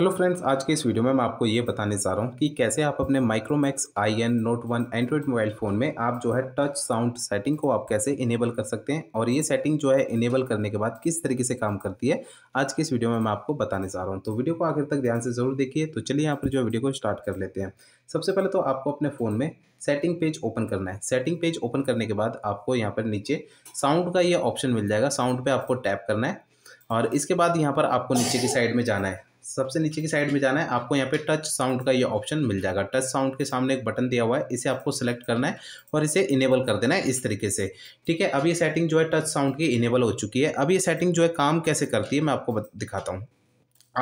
Hello friends, आज के इस वीडियो में मैं आपको ये बताने जा रहा हूँ कि कैसे आप अपने Micromax IN Note 1 Android mobile phone में आप जो है टच साउंड सेटिंग को आप कैसे इनेबल कर सकते हैं और ये सेटिंग जो है इनेबल करने के बाद किस तरीके से काम करती है, आज के इस वीडियो में मैं आपको बताने जा रहा हूँ। तो वीडियो को आखिर तक ध्यान से ज़रूर देखिए। तो चलिए यहाँ पर जो वीडियो को स्टार्ट कर लेते हैं। सबसे पहले तो आपको अपने फ़ोन में सेटिंग पेज ओपन करना है। सेटिंग पेज ओपन करने के बाद आपको यहाँ पर नीचे साउंड का ये ऑप्शन मिल जाएगा। साउंड पर आपको टैप करना है और इसके बाद यहाँ पर आपको नीचे की साइड में जाना है। सबसे नीचे की साइड में जाना है, आपको यहाँ पे टच साउंड का ये ऑप्शन मिल जाएगा। टच साउंड के सामने एक बटन दिया हुआ है, इसे आपको सेलेक्ट करना है और इसे इनेबल कर देना है इस तरीके से। ठीक है, अब ये सेटिंग जो है टच साउंड की इनेबल हो चुकी है। अब ये सेटिंग जो है काम कैसे करती है मैं आपको दिखाता हूँ।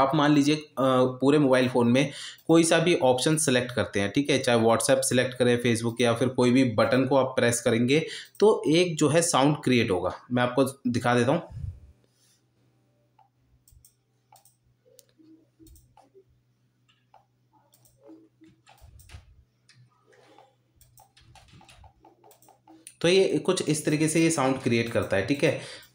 आप मान लीजिए पूरे मोबाइल फ़ोन में कोई सा भी ऑप्शन सेलेक्ट करते हैं, ठीक है, चाहे व्हाट्सएप सेलेक्ट करें, फेसबुक, या फिर कोई भी बटन को आप प्रेस करेंगे तो एक जो है साउंड क्रिएट होगा। मैं आपको दिखा देता हूँ। तो ये कुछ इस तरीके से ये साउंड क्रिएट करता है। ठीक है,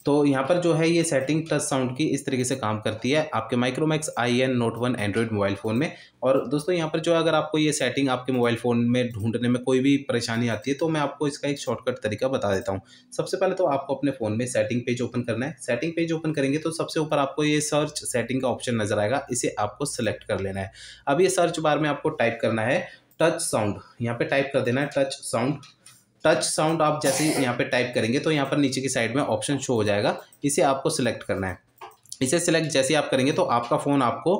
तो यहाँ पर जो है ये सेटिंग टच साउंड की इस तरीके से काम करती है आपके Micromax IN Note 1 Android mobile phone में। और दोस्तों यहाँ पर जो है अगर आपको ये सेटिंग आपके मोबाइल फ़ोन में ढूंढने में कोई भी परेशानी आती है तो मैं आपको इसका एक शॉर्टकट तरीका बता देता हूँ। सबसे पहले तो आपको अपने फ़ोन में सेटिंग पेज ओपन करना है। सेटिंग पेज ओपन करेंगे तो सबसे ऊपर आपको ये सर्च सेटिंग का ऑप्शन नज़र आएगा, इसे आपको सेलेक्ट कर लेना है। अब ये सर्च बार में आपको टाइप करना है टच साउंड, यहाँ पर टाइप कर देना है टच साउंड। टच साउंड आप जैसे ही यहाँ पे टाइप करेंगे तो यहाँ पर नीचे की साइड में ऑप्शन शो हो जाएगा, इसे आपको सिलेक्ट करना है। इसे सिलेक्ट जैसे ही आप करेंगे तो आपका फ़ोन आपको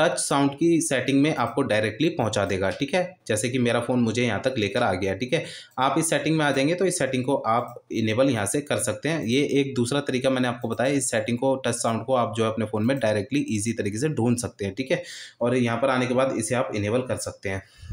टच साउंड की सेटिंग में आपको डायरेक्टली पहुंचा देगा। ठीक है, जैसे कि मेरा फ़ोन मुझे यहाँ तक लेकर आ गया। ठीक है, आप इस सेटिंग में आ जाएंगे तो इस सेटिंग को आप इनेबल यहाँ से कर सकते हैं। ये एक दूसरा तरीका मैंने आपको बताया, इस सेटिंग को टच साउंड को आप जो है अपने फ़ोन में डायरेक्टली ईजी तरीके से ढूंढ सकते हैं। ठीक है, और यहाँ पर आने के बाद इसे आप इनेबल कर सकते हैं।